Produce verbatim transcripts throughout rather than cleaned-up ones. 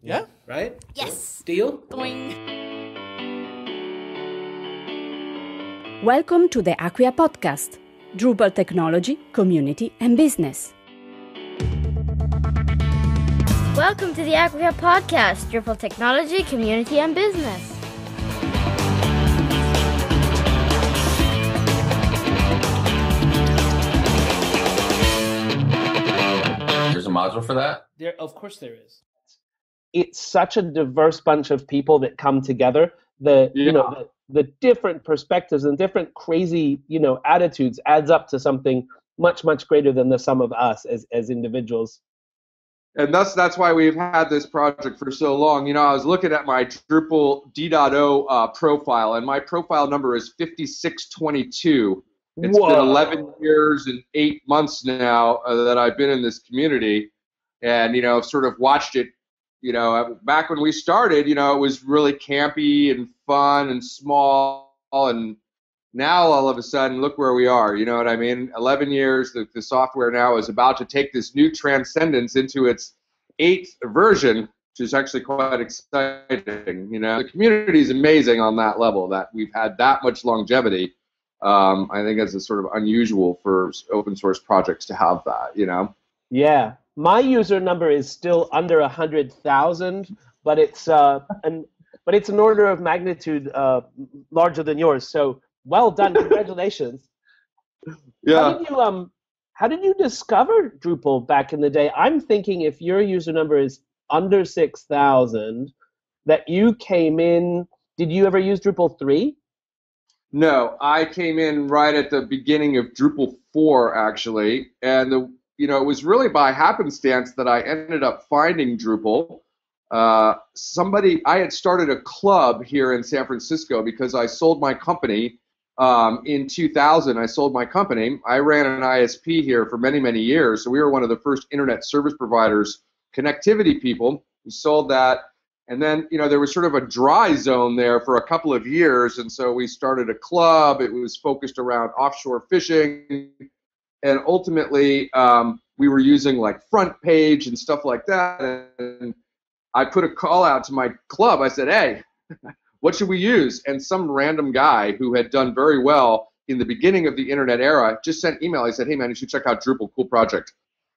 Yeah? Right? Yes. Deal? Boing. Welcome to the Acquia podcast, Drupal technology, community, and business. Welcome to the Acquia podcast, Drupal technology, community, and business. There's a module for that? There, of course there is. It's such a diverse bunch of people that come together. The yeah. you know the, the different perspectives and different crazy you know attitudes adds up to something much much greater than the sum of us as as individuals. And that's that's why we've had this project for so long. You know, I was looking at my Drupal D O uh, profile, and my profile number is fifty-six twenty-two. It's Whoa. been eleven years and eight months now uh, that I've been in this community, and you know, I've sort of watched it. You know, back when we started, you know, it was really campy and fun and small, and now all of a sudden, look where we are, you know what I mean? eleven years, the, the software now is about to take this new transcendence into its eighth version, which is actually quite exciting, you know? The community is amazing on that level, that we've had that much longevity. Um, I think it's sort of unusual for open source projects to have that, you know? Yeah. My user number is still under a hundred thousand, but it's uh, an but it's an order of magnitude uh, larger than yours. So well done, congratulations. Yeah. How did you um? How did you discover Drupal back in the day? I'm thinking if your user number is under six thousand, that you came in. Did you ever use Drupal three? No, I came in right at the beginning of Drupal four actually, and the. You know, it was really by happenstance that I ended up finding Drupal. Uh, somebody, I had started a club here in San Francisco because I sold my company um, in two thousand. I sold my company. I ran an I S P here for many, many years. So we were one of the first internet service providers, connectivity people. We sold that. And then, you know, there was sort of a dry zone there for a couple of years. And so we started a club. It was focused around offshore fishing. And ultimately, um, we were using like front page and stuff like that. And I put a call out to my club. I said, hey, what should we use? And some random guy who had done very well in the beginning of the internet era just sent an email. I said, hey, man, you should check out Drupal, cool project.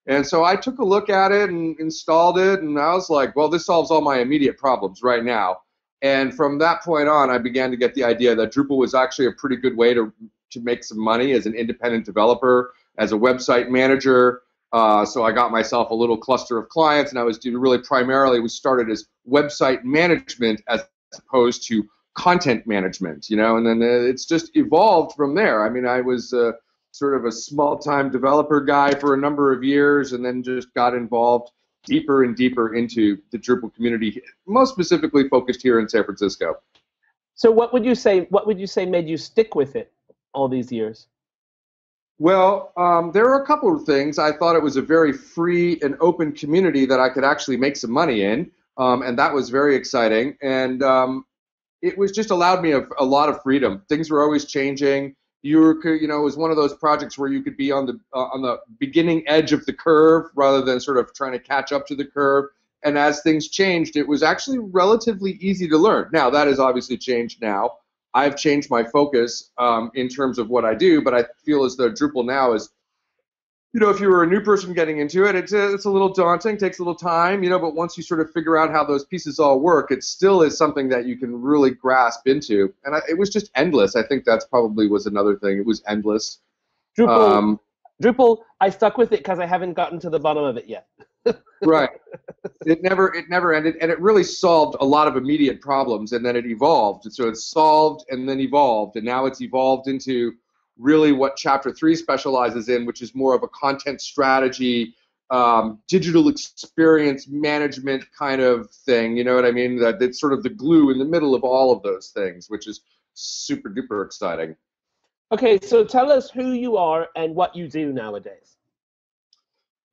And so I took a look at it and installed it. And I was like, well, this solves all my immediate problems right now. And from that point on, I began to get the idea that Drupal was actually a pretty good way to, to make some money as an independent developer, as a website manager. Uh, so I got myself a little cluster of clients, and I was doing really primarily was started as website management as opposed to content management, you know, and then it's just evolved from there. I mean, I was uh, sort of a small-time developer guy for a number of years and then just got involved deeper and deeper into the Drupal community, most specifically focused here in San Francisco. So what would you say, what would you say made you stick with it all these years? Well, um, there are a couple of things. I thought it was a very free and open community that I could actually make some money in, um, and that was very exciting. And um, it was just allowed me a, a lot of freedom. Things were always changing. You were, you know, it was one of those projects where you could be on the uh, on the beginning edge of the curve rather than sort of trying to catch up to the curve. And as things changed, it was actually relatively easy to learn. Now that has obviously changed now. I've changed my focus um, in terms of what I do, but I feel as though Drupal now is, you know, if you were a new person getting into it, it's a, it's a little daunting, takes a little time, you know, but once you sort of figure out how those pieces all work, it still is something that you can really grasp into. And I, it was just endless. I think that's probably was another thing. It was endless. Drupal, um, Drupal I stuck with it because I haven't gotten to the bottom of it yet. Right. It never it never ended, and it really solved a lot of immediate problems, and then it evolved. And so it solved and then evolved, and now it's evolved into really what Chapter Three specializes in, which is more of a content strategy, um, digital experience management kind of thing. You know what I mean? That that's sort of the glue in the middle of all of those things, which is super duper exciting. Okay, so tell us who you are and what you do nowadays.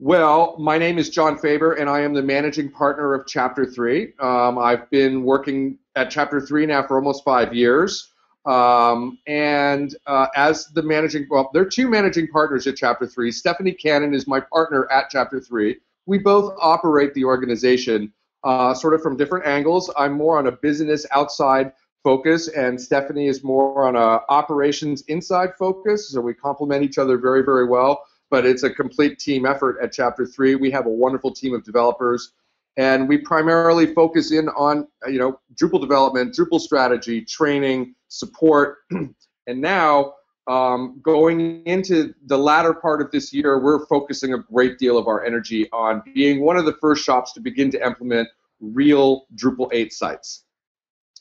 Well, my name is John Faber, and I am the managing partner of Chapter Three. Um, I've been working at Chapter Three now for almost five years, um, and uh, as the managing, well, there are two managing partners at Chapter Three. Stephanie Cannon is my partner at Chapter Three. We both operate the organization uh, sort of from different angles. I'm more on a business outside focus, and Stephanie is more on a operations inside focus, so we complement each other very, very well. But it's a complete team effort at Chapter Three. We have a wonderful team of developers, and we primarily focus in on, you know, Drupal development, Drupal strategy, training, support, and now um, going into the latter part of this year, we're focusing a great deal of our energy on being one of the first shops to begin to implement real Drupal eight sites.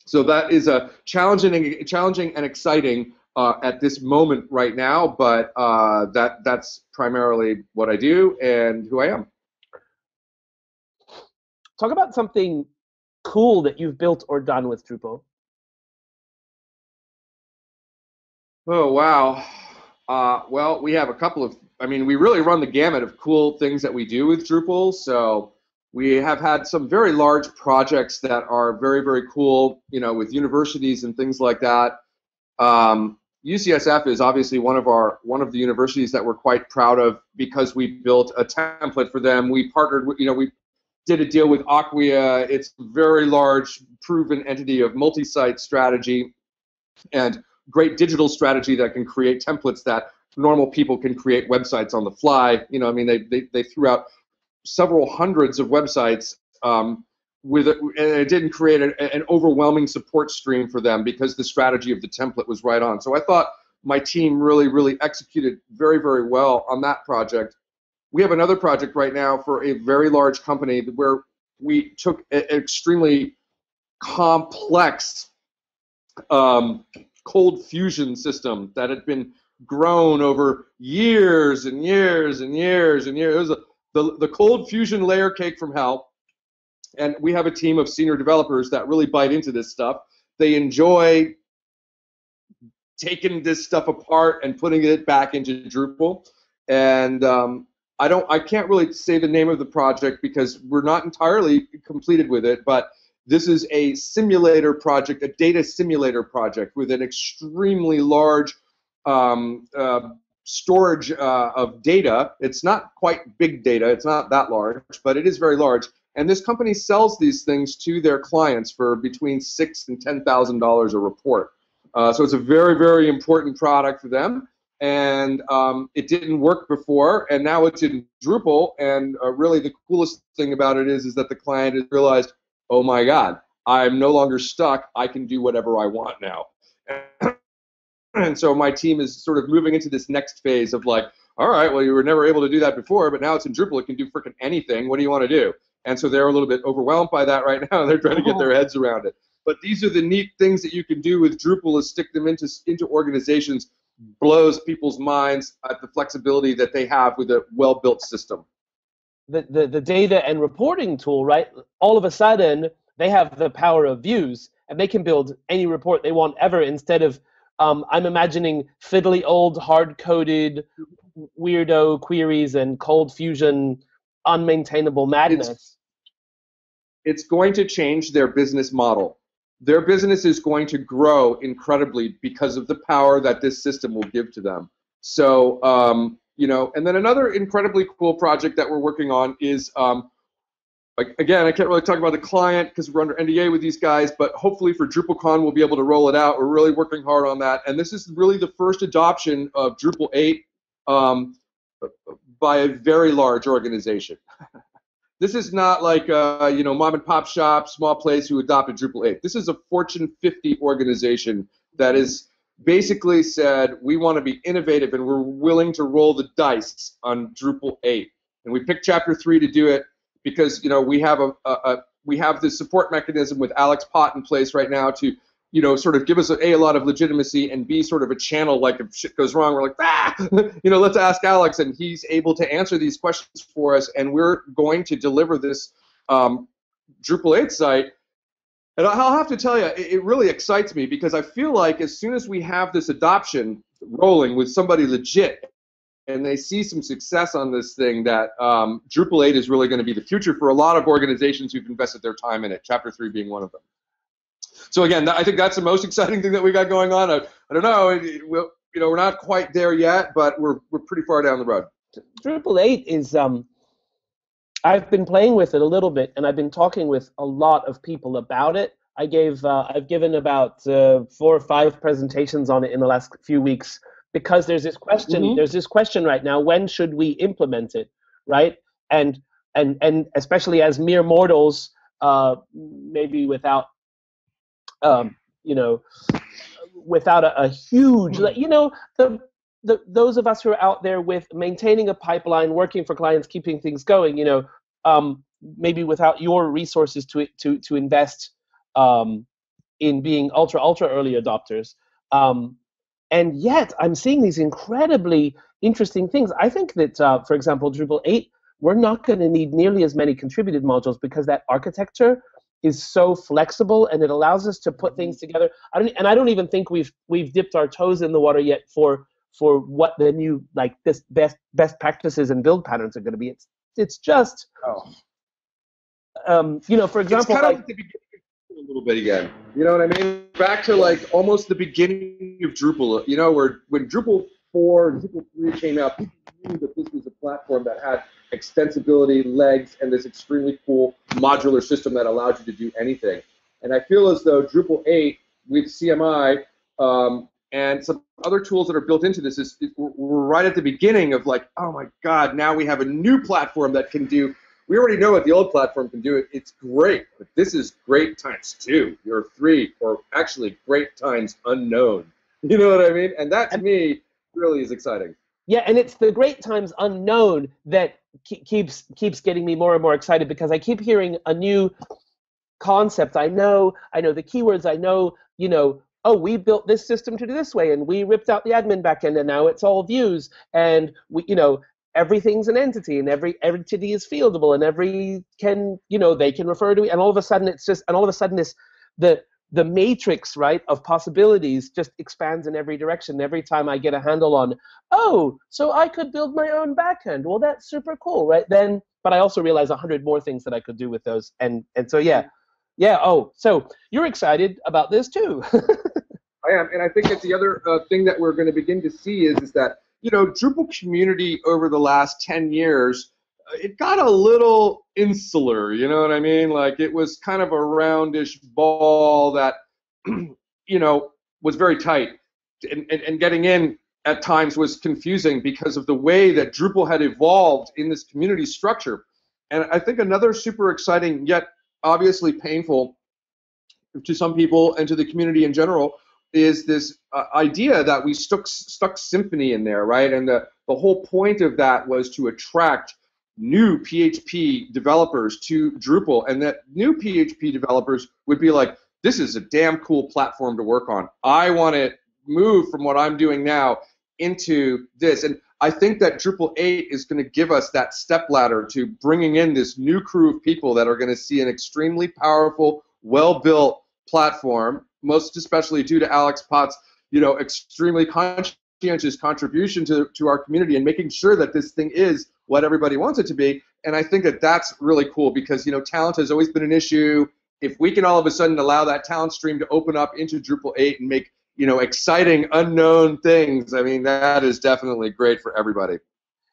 So that is a challenging, challenging and exciting uh, at this moment right now, but uh, that that's primarily what I do and who I am. Talk about something cool that you've built or done with Drupal. Oh, wow. Uh, well, we have a couple of, I mean, we really run the gamut of cool things that we do with Drupal. So we have had some very large projects that are very, very cool, you know, with universities and things like that. Um, U C S F is obviously one of our one of the universities that we're quite proud of because we built a template for them. We partnered with, you know, we did a deal with Acquia. It's a very large, proven entity of multi-site strategy and great digital strategy that can create templates that normal people can create websites on the fly. You know, I mean, they they, they threw out several hundreds of websites um, with, a, and it didn't create a, an overwhelming support stream for them because the strategy of the template was right on. So I thought my team really, really executed very, very well on that project. We have another project right now for a very large company where we took an extremely complex um, cold fusion system that had been grown over years and years and years and years. It was a, the, the cold fusion layer cake from hell. And we have a team of senior developers that really bite into this stuff. They enjoy taking this stuff apart and putting it back into Drupal. And um, I don't, I can't really say the name of the project because we're not entirely completed with it, but this is a simulator project, a data simulator project with an extremely large um, uh, storage uh, of data. It's not quite big data, it's not that large, but it is very large. And this company sells these things to their clients for between six and ten thousand dollars a report. Uh, so it's a very, very important product for them. And um, it didn't work before, and now it's in Drupal. And uh, really, the coolest thing about it is, is that the client has realized, oh my God, I'm no longer stuck. I can do whatever I want now. And, and so my team is sort of moving into this next phase of like, all right, well, you were never able to do that before, but now it's in Drupal. It can do frickin' anything. What do you want to do? And so they're a little bit overwhelmed by that right now. They're trying to get their heads around it. But these are the neat things that you can do with Drupal is stick them into into organizations. Blows people's minds at the flexibility that they have with a well-built system. The, the the data and reporting tool, right? All of a sudden, they have the power of views, and they can build any report they want ever. Instead of, um, I'm imagining fiddly old, hard-coded, weirdo queries and cold fusion, unmaintainable madness. It's, it's going to change their business model. Their business is going to grow incredibly because of the power that this system will give to them. So, um, you know, and then another incredibly cool project that we're working on is, um, again, I can't really talk about the client because we're under N D A with these guys, but hopefully for DrupalCon we'll be able to roll it out. We're really working hard on that. And this is really the first adoption of Drupal eight um, by a very large organization. This is not like uh, you know, mom and pop shop, small place who adopted Drupal eight. This is a Fortune fifty organization that has basically said, we want to be innovative and we're willing to roll the dice on Drupal eight. And we picked Chapter three to do it because, you know, we have a, a, a we have this support mechanism with Alex Pott in place right now to, you know, sort of give us a, a, a lot of legitimacy and B, sort of a channel, like if shit goes wrong, we're like, ah, you know, let's ask Alex, and he's able to answer these questions for us, and we're going to deliver this um, Drupal eight site. And I'll have to tell you, it, it really excites me because I feel like as soon as we have this adoption rolling with somebody legit and they see some success on this thing, that um, Drupal eight is really going to be the future for a lot of organizations who've invested their time in it, Chapter three being one of them. So again, I think that's the most exciting thing that we got going on. I, I don't know, we'll, you know, we're not quite there yet, but we're we're pretty far down the road. Drupal eight is um, I've been playing with it a little bit, and I've been talking with a lot of people about it. I gave, uh, I've given about uh, four or five presentations on it in the last few weeks, because there's this question, mm-hmm. there's this question right now, when should we implement it, right? And and and especially as mere mortals, uh, maybe without, um, you know, without a, a huge, you know, the. The, those of us who are out there with maintaining a pipeline, working for clients, keeping things going, you know, um, maybe without your resources to to to invest um, in being ultra ultra early adopters, um, and yet I'm seeing these incredibly interesting things. I think that, uh, for example, Drupal eight, we're not going to need nearly as many contributed modules, because that architecture is so flexible, and it allows us to put things together. I don't, and I don't even think we've we've dipped our toes in the water yet for. for what the new, like, this best best practices and build patterns are going to be. It's it's just, oh. um, you know, for example, it's kind like, of the beginning a little bit again. You know what I mean? Back to like almost the beginning of Drupal. You know, where when Drupal four and Drupal three came out, people knew that this was a platform that had extensibility, legs, and this extremely cool modular system that allowed you to do anything. And I feel as though Drupal eight with C M I. Um, And some other tools that are built into this is, is we're right at the beginning of like, oh my God, now we have a new platform that can do, we already know what the old platform can do. It, it's great, but this is great times two or three, or actually great times unknown. You know what I mean? And that, to me, really is exciting. Yeah, and it's the great times unknown that ke keeps keeps getting me more and more excited, because I keep hearing a new concept. I know, I know the keywords, I know, you know, oh, we built this system to do this way, and we ripped out the admin backend, and now it's all views, and we, you know, everything's an entity, and every entity is fieldable, and every can, you know, they can refer to it, and all of a sudden it's just, and all of a sudden this, the the matrix, right, of possibilities just expands in every direction. Every time I get a handle on, oh, so I could build my own backend. Well, that's super cool, right? Then, but I also realize a hundred more things that I could do with those, and and so yeah. Yeah, oh, so you're excited about this too. I am, and I think that the other uh, thing that we're going to begin to see is, is that, you know, Drupal community over the last ten years, it got a little insular, you know what I mean? Like, it was kind of a roundish ball that, you know, was very tight. And, and, and getting in at times was confusing because of the way that Drupal had evolved in this community structure. And I think another super exciting yet obviously painful to some people and to the community in general is this uh, idea that we stuck, stuck Symfony in there, right? And the, the whole point of that was to attract new P H P developers to Drupal, and that new P H P developers would be like, this is a damn cool platform to work on. I want to move from what I'm doing now into this. And I think that Drupal eight is going to give us that step ladder to bringing in this new crew of people that are going to see an extremely powerful, well-built platform, most especially due to Alex Pott's, you know, extremely conscientious contribution to, to our community and making sure that this thing is what everybody wants it to be. And I think that that's really cool because, you know, talent has always been an issue. If we can all of a sudden allow that talent stream to open up into Drupal eight and make, you know, exciting, unknown things. I mean, that is definitely great for everybody.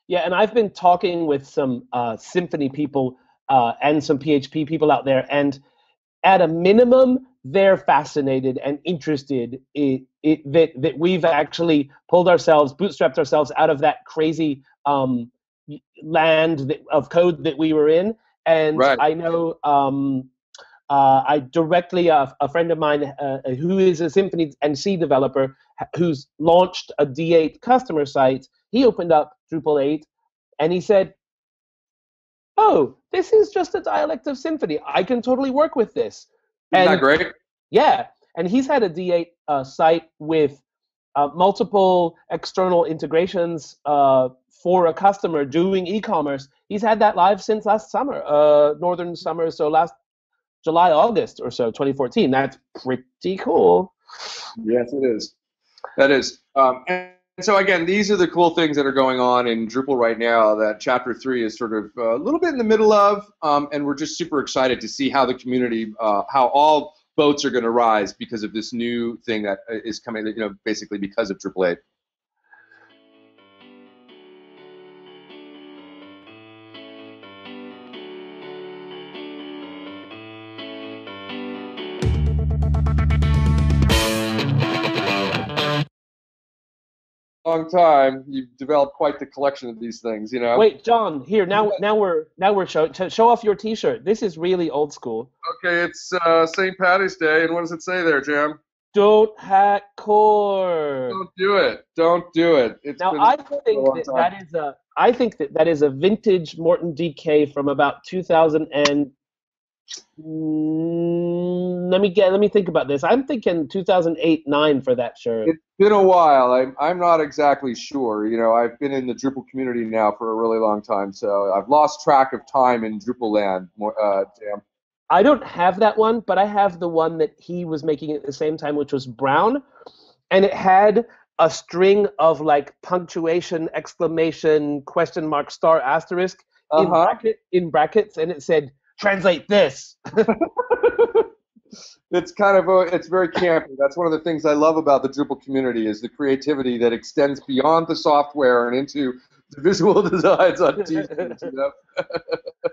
Yeah, and I've been talking with some uh, Symfony people uh, and some P H P people out there, and at a minimum, they're fascinated and interested in it, that, that we've actually pulled ourselves, bootstrapped ourselves out of that crazy um, land that, of code that we were in. And right. I know... Um, Uh, I directly, uh, a friend of mine uh, who is a Symfony and C developer who's launched a D eight customer site, he opened up Drupal eight and he said, oh, this is just a dialect of Symfony. I can totally work with this. Isn't that great? Yeah. And he's had a D eight uh, site with uh, multiple external integrations uh, for a customer doing e-commerce. He's had that live since last summer, uh, northern summer, so last July, August or so, twenty fourteen. That's pretty cool. Yes, it is. That is. Um, and so again, these are the cool things that are going on in Drupal right now that Chapter Three is sort of a little bit in the middle of, um, and we're just super excited to see how the community, uh, how all boats are going to rise because of this new thing that is coming. You know, basically because of Drupal eight. long time, you've developed quite the collection of these things, you know. Wait, John, here now. Now we're now we're show show off your T-shirt. This is really old school. Okay, it's uh, Saint Patty's Day, and what does it say there, Jim? Don't hack core. Don't do it. Don't do it. It's now I think that time. that is a. I think that that is a vintage Morton D K from about two thousand and. Mm, let me get. Let me think about this. I'm thinking two thousand eight, nine for that shirt. It's been a while. I'm I'm not exactly sure. You know, I've been in the Drupal community now for a really long time, so I've lost track of time in Drupal land. Uh, damn. I don't have that one, but I have the one that he was making at the same time, which was brown, and it had a string of like punctuation, exclamation, question mark, star, asterisk uh-huh. in bracket in brackets, and it said. Translate this. It's kind of a, it's very campy. That's one of the things I love about the Drupal community is the creativity that extends beyond the software and into the visual designs on T-shirts. You know?